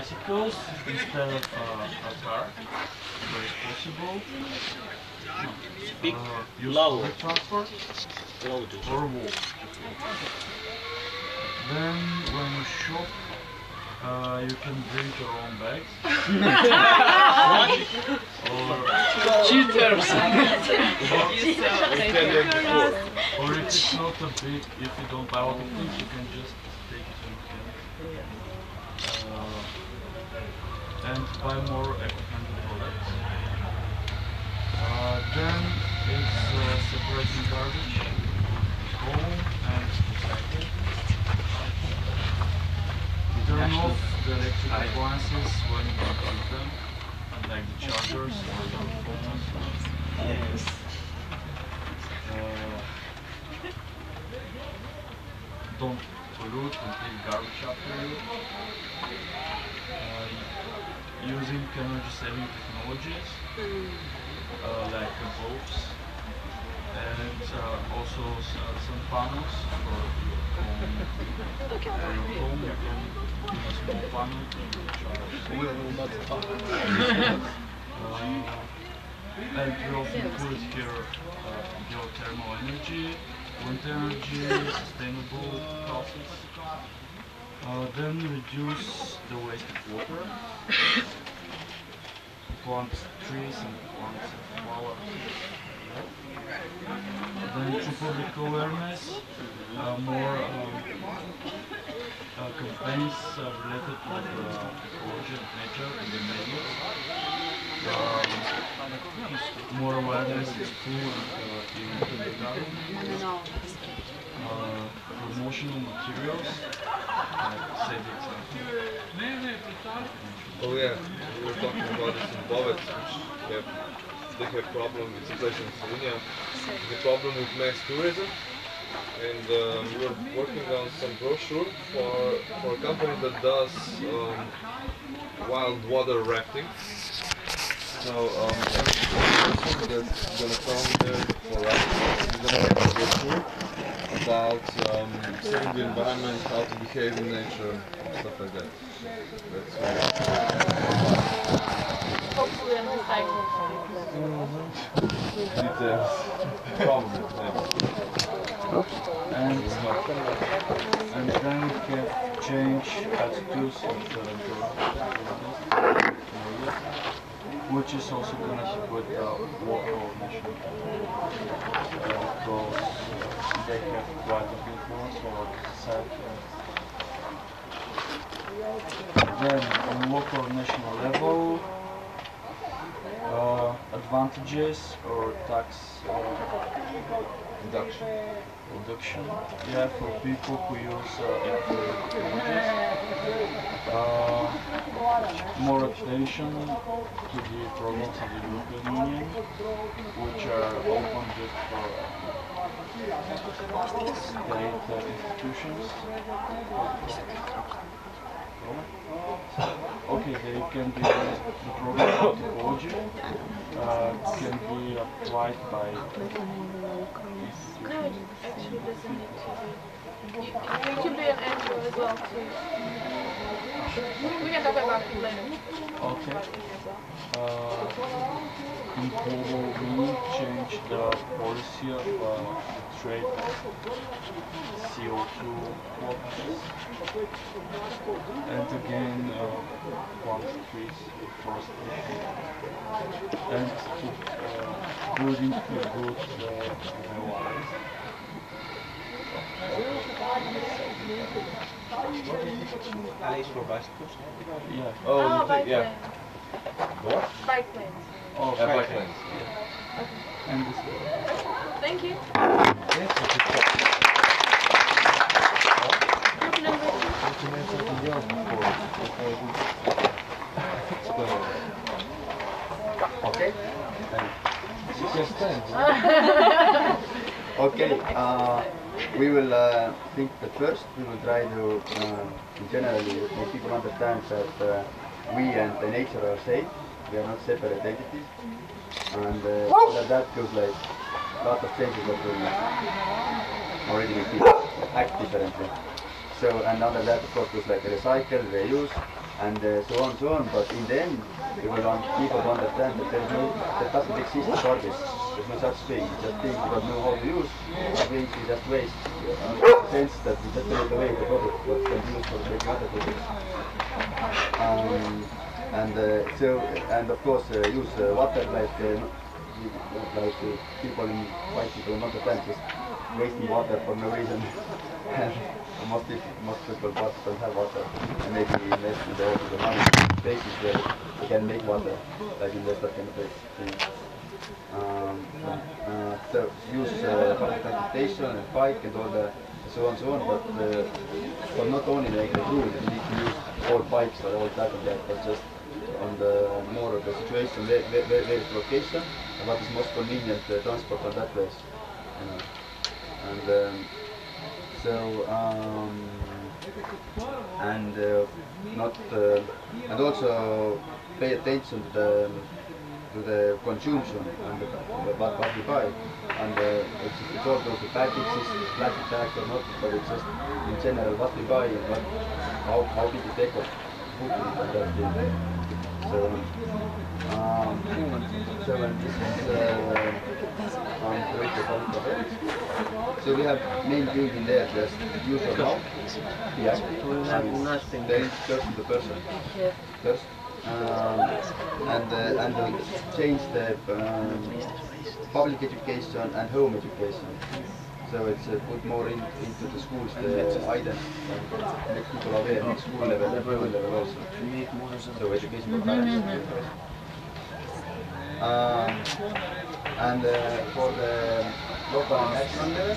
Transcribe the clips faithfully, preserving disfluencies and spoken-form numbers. bicycles instead of uh, a car, where it's possible. No. Speak uh, lower. Transport or walk. Then when you shop, uh, you can bring your own bags. or cheaters. or, or if it's not a big, if you don't buy all the things, you can just take it to the uh, and buy more eco-friendly products. Uh, then it's uh, separating garbage, home and recycling. Turn off the electric appliances when you don't use them, like the chargers or the phones. Yes. Uh, don't pollute and take garbage after you. Uh, using energy-saving technologies, uh, like bulbs, and uh, also uh, some panels for your home. Your home, a small panel to your child. And we often put here uh, geothermal energy, wind energy, sustainable process. Uh, then reduce the waste of water. Plant trees and plants and flowers. Then to public awareness, uh, more um, uh, campaigns uh, related to the ecology and nature in the media. More awareness in school and uh, in the garden. Uh, promotional materials, like save example. Oh yeah, we were talking about this in Bovac, which have, they have problem with situation in Slovenia, the problem with mass tourism, and um, we were working on some brochure for, for a company that does um, wild water rafting. So um, every person that's gonna come there for us is gonna have a brochure about um, saving the environment, how to behave in nature, stuff like that. That's hopefully a recycle from details. Probably, yeah. And, uh, and then we can change attitudes of the which is also connected with the uh, local national because uh, they have quite a big influence over the society. Then, on local national level, uh, advantages or tax uh, reduction. reduction. Yeah, for people who use uh, uh more attention to the problems of the European Union, which are open just for state uh, institutions. Okay, they can be the problem of ecology uh, can be applied by institutions. Actually, doesn't need to be. It can be an answer as well too. We can talk about it later. Okay. Uh, in Kobo, we need to change the policy of uh, the trade C O two quotas. And again, uh, plant trees, forestation. And to uh, building a good environment. Place for bicycles? Yeah. Oh, oh bike the, yeah. What? Bike lanes. Oh, yeah, bike lanes. Yeah. Okay. And this way. Thank you. Yes, it's a good okay. Okay. Okay. Uh, we will uh, think that first we will try to uh, generally make people understand that uh, we and the nature are safe, we are not separate entities, and uh, that, that goes like a lot of changes that will already make people act differently. So, and under that, of course, goes like recycle, reuse, and uh, so on, so on. But in the end, we will people to understand that there's no, that doesn't exist for this. There's no such thing. Just things we don't know how to use, or things we just waste. Uh, sense that we just throw away the product that can be used for making other products. Um, and uh, so, and of course, uh, use uh, water like. Uh, like uh, people in white people not understand, just wasting water for no reason. And most, most people don't have water, and maybe invest in the, the money places where they can make water, like invest that kind of place. Um, uh, so use uh, transportation and bike and all the so on so on, but, uh, but not only like the road, you need to use all bikes or all that and that, but just on the more of the situation, where, where, where is the location, and what is most convenient uh, transport on that place. You know. And um, so, um, and uh, not, uh, and also pay attention to the, to the consumption and the, the, what, what you buy. And uh, it's, it's all those packages, plastic bags or not, but it's just in general what we buy and what, how, how did you take off food and that thing. So, um, so this is uh, um, so we have main thing in there, just use of mouth. Yeah, and there is just the person. First, um, and uh, and uh, change the um, public education and home education. So it's uh, put more in, into the schools, the items, and make people aware at school level and school level also. So education for parents. Um, and uh, for the local action level,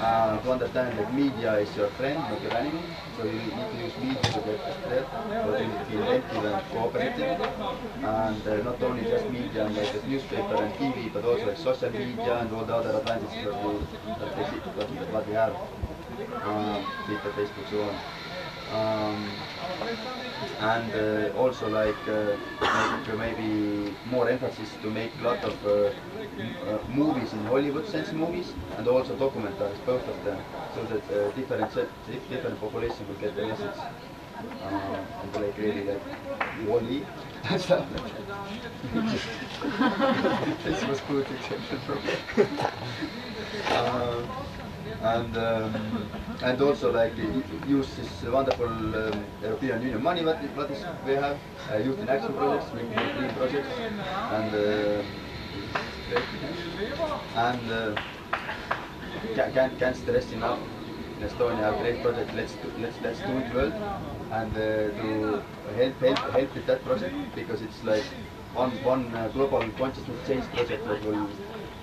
uh, to understand that media is your friend, not your enemy. So you need to use media to get there, but you need to be inventive and cooperative. And uh, not only just media and like the newspaper and T V, but also like, social media and all the other advantages that we, that we have. Um, Twitter, Facebook, so on. Um, and uh, also like uh, maybe, maybe more emphasis to make a lot of uh, Uh, movies in Hollywood sense movies and also documentaries, both of them, so that uh, different different population will get the message uh, and like really like Wall-E and stuff like that. This was good exception for me. uh, and um, and also like uh, use this wonderful um, European Union money what, what is we have, uh, youth in action projects, green projects, and uh, and uh, can't can't stress enough. In Estonia, a great project. Let's do, let's let's do it well, and uh, to help help help with that project, because it's like one one uh, global consciousness change project that will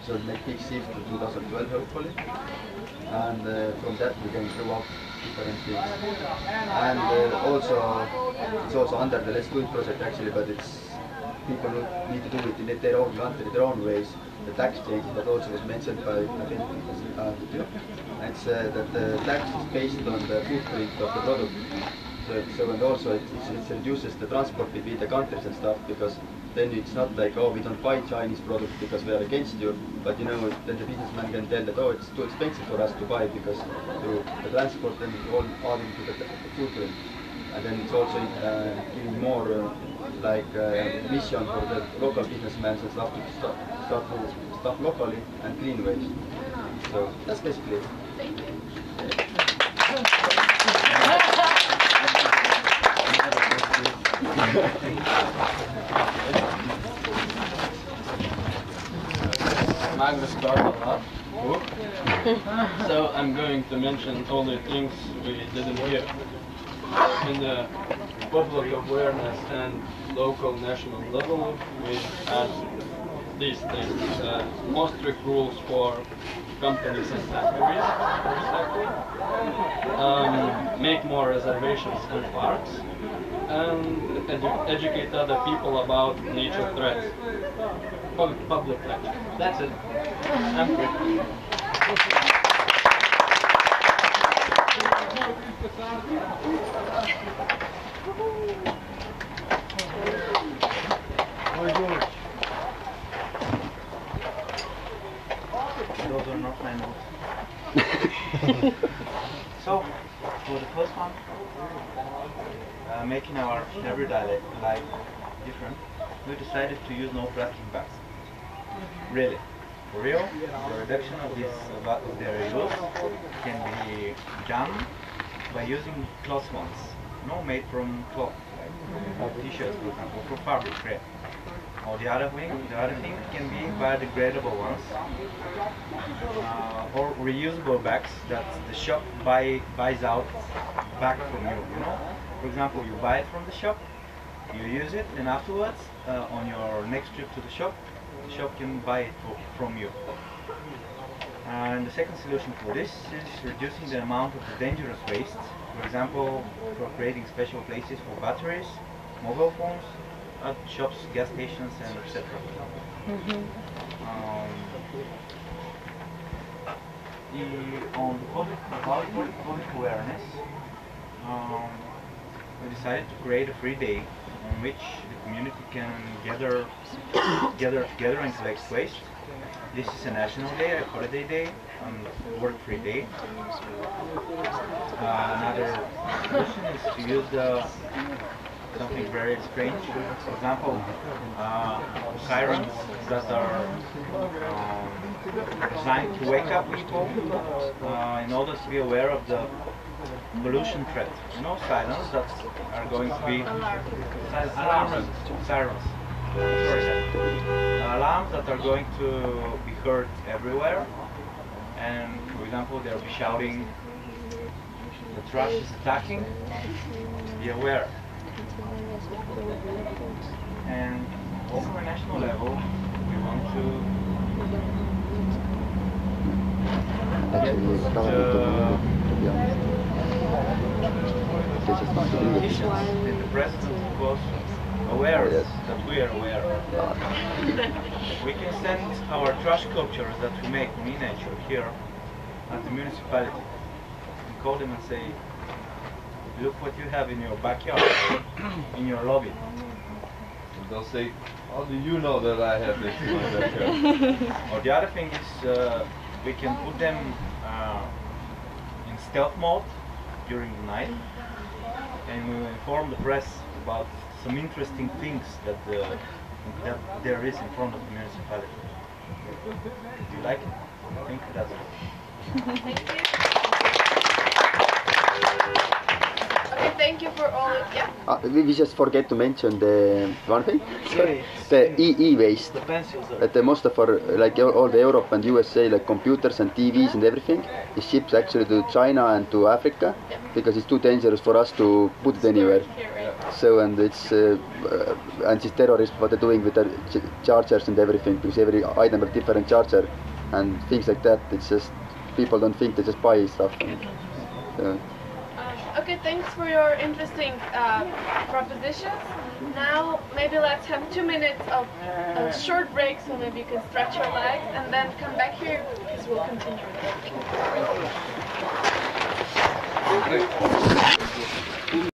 so make big shift to two thousand twelve hopefully, and uh, from that we can grow up different things. And uh, also it's also under the Let's Do It project actually, but it's. People need to do it in their own country, their own ways. The tax change that also was mentioned by I think uh, it's uh, that the tax is based on the footprint of the product. So, so and also it, it, it reduces the transport between the countries and stuff, because then it's not like, oh, we don't buy Chinese products because we are against you, but you know, then the businessman can tell that, oh, it's too expensive for us to buy because to, the transport and all adding to the, the footprint. And then it's also uh, giving more uh, like uh, mission for the local businessmen and stuff to start, start to stuff locally and clean waste. So that's basically it. Thank you. Magnus Bartholdt. So I'm going to mention only things we didn't hear. In the public awareness and local national level, we had these things, uh, most strict rules for companies and factories, exactly. um, make more reservations and parks, and edu educate other people about nature threats. Pub public lecture. That's it. I'm good. Those are not my notes. So, for the first one, uh, uh, making our every dialect like different, we decided to use no plastic bags. Really, for real, the reduction of this uh, of their use can be done by using cloth ones, no made from cloth, like mm-hmm. t-shirts for example, from fabric crepe. Or the other thing, the other thing can be biodegradable ones, uh, or reusable bags that the shop buy buys out back from you. You know, for example, you buy it from the shop, you use it, and afterwards, uh, on your next trip to the shop, the shop can buy it for, from you. And the second solution for this is reducing the amount of the dangerous waste. For example, for creating special places for batteries, mobile phones, at shops, gas stations, and et cetera. Mm-hmm. um, the, on the public, public, public awareness, um, we decided to create a free day on which the community can gather, gather together and collect waste. This is a national day, a holiday day, um, work-free day. Uh, another solution is to use the something very strange. For example, uh, sirens that are um, designed to wake up people uh, in order to be aware of the pollution threat. You know, sirens that are going to be alarms. Sirens. Alarms that are going to be heard everywhere. And for example, they'll be shouting, "The trash is attacking. Be aware." And also on a national level, we want to get the politicians and the president, of course, aware that we are aware. We can send our trash cultures that we make in miniature here at the municipality and call them and say, "Look what you have in your backyard, in your lobby." And they'll say, "How do you know that I have this in my backyard?" Or the other thing is, uh, we can put them uh, in stealth mode during the night, and we will inform the press about some interesting things that, uh, that there is in front of the municipality. Do you like it? I think that's it. Thank you. Thank you for all. Yeah. Uh, we, we just forget to mention the one thing. Sorry. The E E waste. The pencils. Are the most of our, like all the Europe and U S A, like computers and T Vs and everything, is shipped actually to China and to Africa, yeah, because it's too dangerous for us to put it anywhere. Here, right? So and it's uh, uh, and it's terrorists what they're doing with the ch chargers and everything, because every item has different charger and things like that. It's just people don't think, they just buy stuff. And, uh, Okay, thanks for your interesting uh, propositions. Now, maybe let's have two minutes of a short break, so maybe you can stretch your legs and then come back here because we'll continue. Okay.